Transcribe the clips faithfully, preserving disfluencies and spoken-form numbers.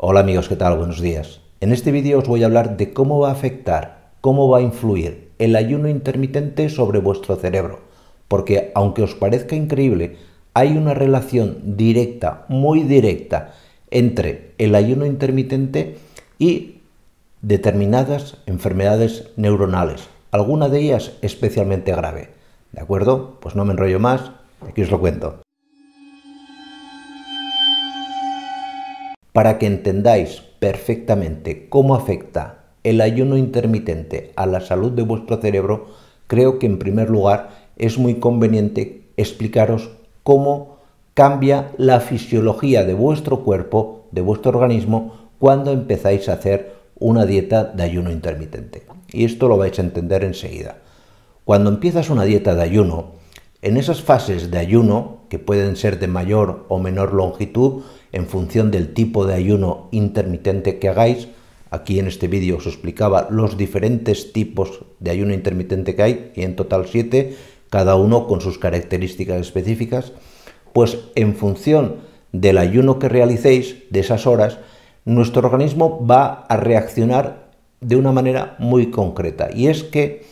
Hola amigos, ¿qué tal? Buenos días. En este vídeo os voy a hablar de cómo va a afectar, cómo va a influir el ayuno intermitente sobre vuestro cerebro, porque aunque os parezca increíble, hay una relación directa, muy directa, entre el ayuno intermitente y determinadas enfermedades neuronales, alguna de ellas especialmente grave. ¿De acuerdo? Pues no me enrollo más, aquí os lo cuento. Para que entendáis perfectamente cómo afecta el ayuno intermitente a la salud de vuestro cerebro, creo que en primer lugar es muy conveniente explicaros cómo cambia la fisiología de vuestro cuerpo, de vuestro organismo, cuando empezáis a hacer una dieta de ayuno intermitente. Y esto lo vais a entender enseguida. Cuando empiezas una dieta de ayuno, en esas fases de ayuno, que pueden ser de mayor o menor longitud, en función del tipo de ayuno intermitente que hagáis, aquí en este vídeo os explicaba los diferentes tipos de ayuno intermitente que hay, y en total siete, cada uno con sus características específicas, pues en función del ayuno que realicéis, de esas horas, nuestro organismo va a reaccionar de una manera muy concreta. Y es que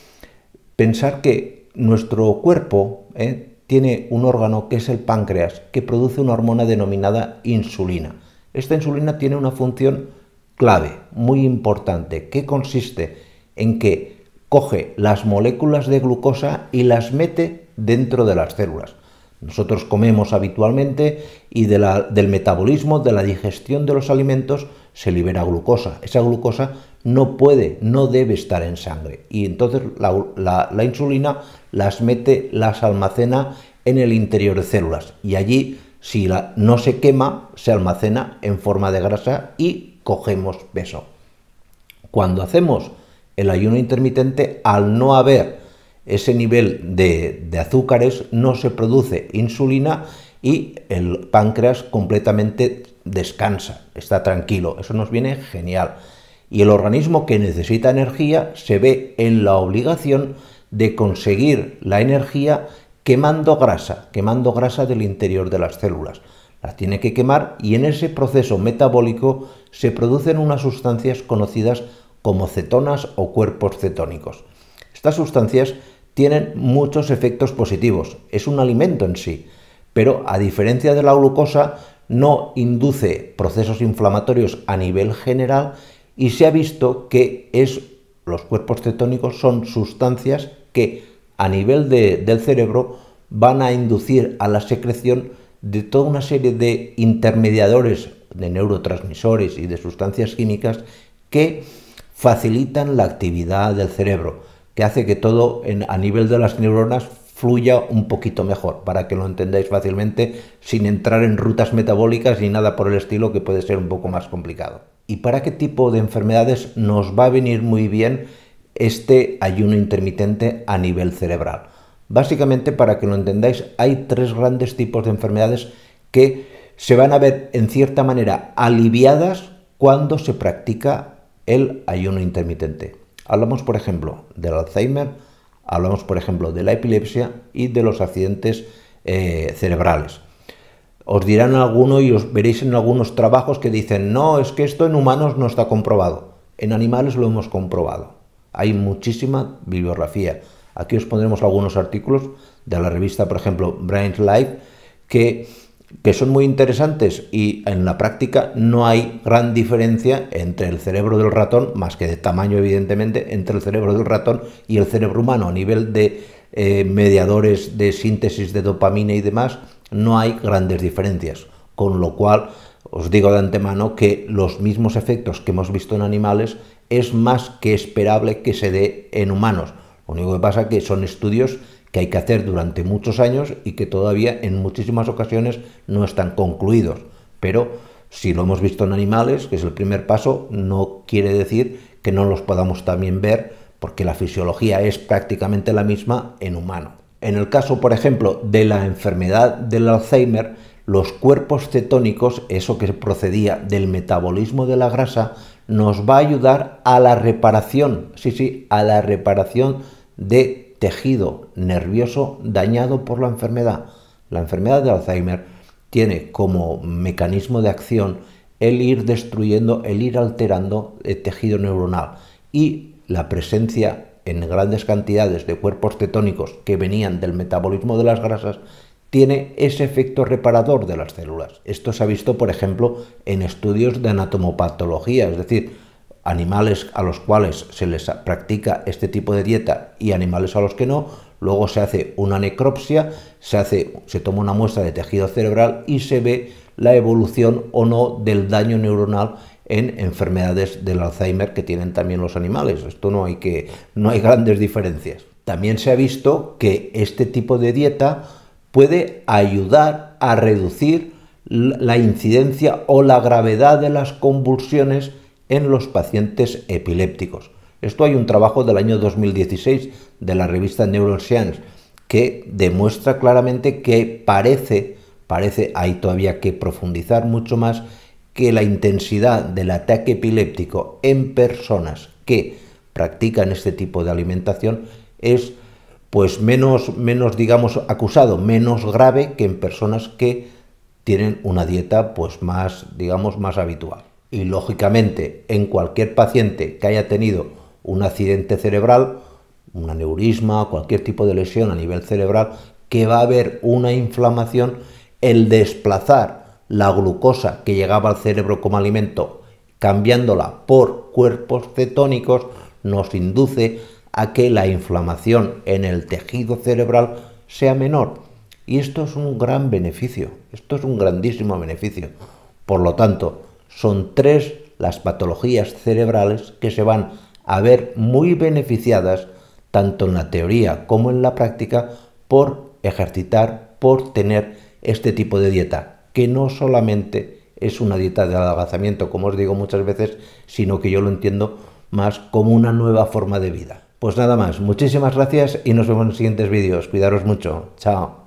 pensar que nuestro cuerpo ¿eh? tiene un órgano que es el páncreas, que produce una hormona denominada insulina. Esta insulina tiene una función clave, muy importante, que consiste en que coge las moléculas de glucosa y las mete dentro de las células. Nosotros comemos habitualmente y de la, del metabolismo, de la digestión de los alimentos, se libera glucosa. Esa glucosa no puede, no debe estar en sangre. Y entonces la, la, la insulina las mete, las almacena en el interior de células. Y allí, si la, no se quema, se almacena en forma de grasa y cogemos peso. Cuando hacemos el ayuno intermitente, al no haber ese nivel de, de azúcares, no se produce insulina y el páncreas completamente descansa, está tranquilo. Eso nos viene genial. Y el organismo que necesita energía se ve en la obligación de conseguir la energía quemando grasa, quemando grasa del interior de las células. Las tiene que quemar y en ese proceso metabólico se producen unas sustancias conocidas como cetonas o cuerpos cetónicos. Estas sustancias tienen muchos efectos positivos, es un alimento en sí, pero a diferencia de la glucosa no induce procesos inflamatorios a nivel general y se ha visto que es, los cuerpos cetónicos son sustancias que a nivel de, del cerebro van a inducir a la secreción de toda una serie de intermediadores, de neurotransmisores y de sustancias químicas que facilitan la actividad del cerebro, que hace que todo en, a nivel de las neuronas fluya un poquito mejor, para que lo entendáis fácilmente, sin entrar en rutas metabólicas ni nada por el estilo, que puede ser un poco más complicado. ¿Y para qué tipo de enfermedades nos va a venir muy bien este ayuno intermitente a nivel cerebral? Básicamente, para que lo entendáis, hay tres grandes tipos de enfermedades que se van a ver en cierta manera aliviadas cuando se practica el ayuno intermitente. Hablamos, por ejemplo, del Alzheimer, hablamos, por ejemplo, de la epilepsia y de los accidentes eh, cerebrales. Os dirán alguno y os veréis en algunos trabajos que dicen no, es que esto en humanos no está comprobado. En animales lo hemos comprobado. Hay muchísima bibliografía. Aquí os pondremos algunos artículos de la revista, por ejemplo, Brain Life, que, que son muy interesantes y en la práctica no hay gran diferencia entre el cerebro del ratón, más que de tamaño evidentemente, entre el cerebro del ratón y el cerebro humano a nivel de eh, mediadores de síntesis de dopamina y demás. No hay grandes diferencias, con lo cual os digo de antemano que los mismos efectos que hemos visto en animales es más que esperable que se dé en humanos. Lo único que pasa es que son estudios que hay que hacer durante muchos años y que todavía en muchísimas ocasiones no están concluidos. Pero si lo hemos visto en animales, que es el primer paso, no quiere decir que no los podamos también ver, porque la fisiología es prácticamente la misma en humano. En el caso, por ejemplo, de la enfermedad del Alzheimer, los cuerpos cetónicos, eso que procedía del metabolismo de la grasa, nos va a ayudar a la reparación, sí, sí, a la reparación de tejido nervioso dañado por la enfermedad. La enfermedad de Alzheimer tiene como mecanismo de acción el ir destruyendo, el ir alterando el tejido neuronal, y la presencia en grandes cantidades de cuerpos cetónicos que venían del metabolismo de las grasas tiene ese efecto reparador de las células. Esto se ha visto, por ejemplo, en estudios de anatomopatología, es decir, animales a los cuales se les practica este tipo de dieta y animales a los que no. Luego se hace una necropsia, se, hace, se toma una muestra de tejido cerebral y se ve la evolución o no del daño neuronal en enfermedades del Alzheimer que tienen también los animales. Esto no hay, que, no hay grandes diferencias. También se ha visto que este tipo de dieta puede ayudar a reducir la incidencia o la gravedad de las convulsiones en los pacientes epilépticos. Esto hay un trabajo del año dos mil dieciséis de la revista Neuroscience que demuestra claramente que parece, parece, hay todavía que profundizar mucho más, que la intensidad del ataque epiléptico en personas que practican este tipo de alimentación es pues menos, menos digamos, acusado, menos grave que en personas que tienen una dieta pues más, digamos, más habitual. Y lógicamente en cualquier paciente que haya tenido un accidente cerebral, un aneurisma, cualquier tipo de lesión a nivel cerebral, que va a haber una inflamación, el desplazar la glucosa que llegaba al cerebro como alimento, cambiándola por cuerpos cetónicos, nos induce a que la inflamación en el tejido cerebral sea menor. Y esto es un gran beneficio, esto es un grandísimo beneficio. Por lo tanto, son tres las patologías cerebrales que se van a ver muy beneficiadas, tanto en la teoría como en la práctica, por ejercitar, por tener este tipo de dieta, que no solamente es una dieta de adelgazamiento, como os digo muchas veces, sino que yo lo entiendo más como una nueva forma de vida. Pues nada más, muchísimas gracias y nos vemos en los siguientes vídeos. Cuidaros mucho, chao.